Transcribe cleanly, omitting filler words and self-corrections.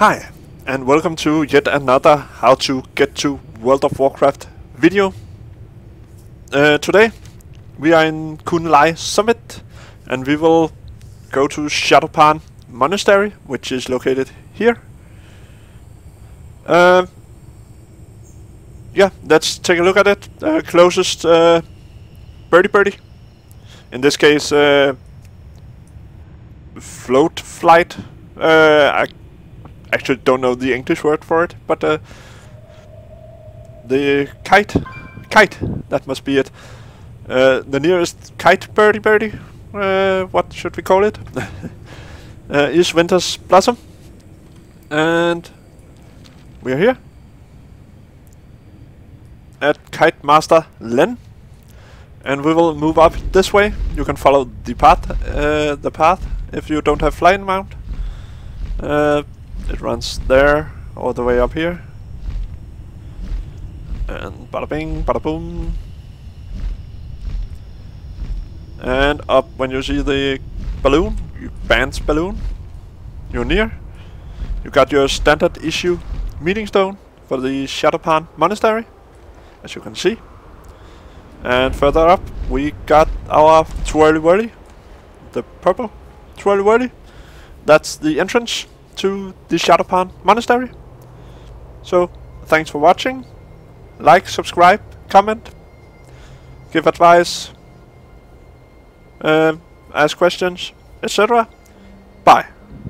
Hi, and welcome to yet another how to get to World of Warcraft video. Today we are in Kun Lai Summit, and we will go to Shado-Pan Monastery, which is located here. Yeah, let's take a look at it. Closest birdie. In this case, flight. I actually don't know the English word for it, but the kite, that must be it. The nearest kite birdie, what should we call it? East Winter's Blossom, and we're here at Kite Master Len, and we will move up this way. You can follow the path, if you don't have flying mount. It runs there, all the way up here. And bada bing, bada boom. And up when you see the balloon, you bans balloon. You're near. You got your standard issue meeting stone for the Shado-Pan Monastery, as you can see. And further up, we got our twirly-whirly, the purple twirly-whirly. That's the entrance to the Shado-Pan Monastery. So, thanks for watching. Like, subscribe, comment, give advice, ask questions, etc. Bye.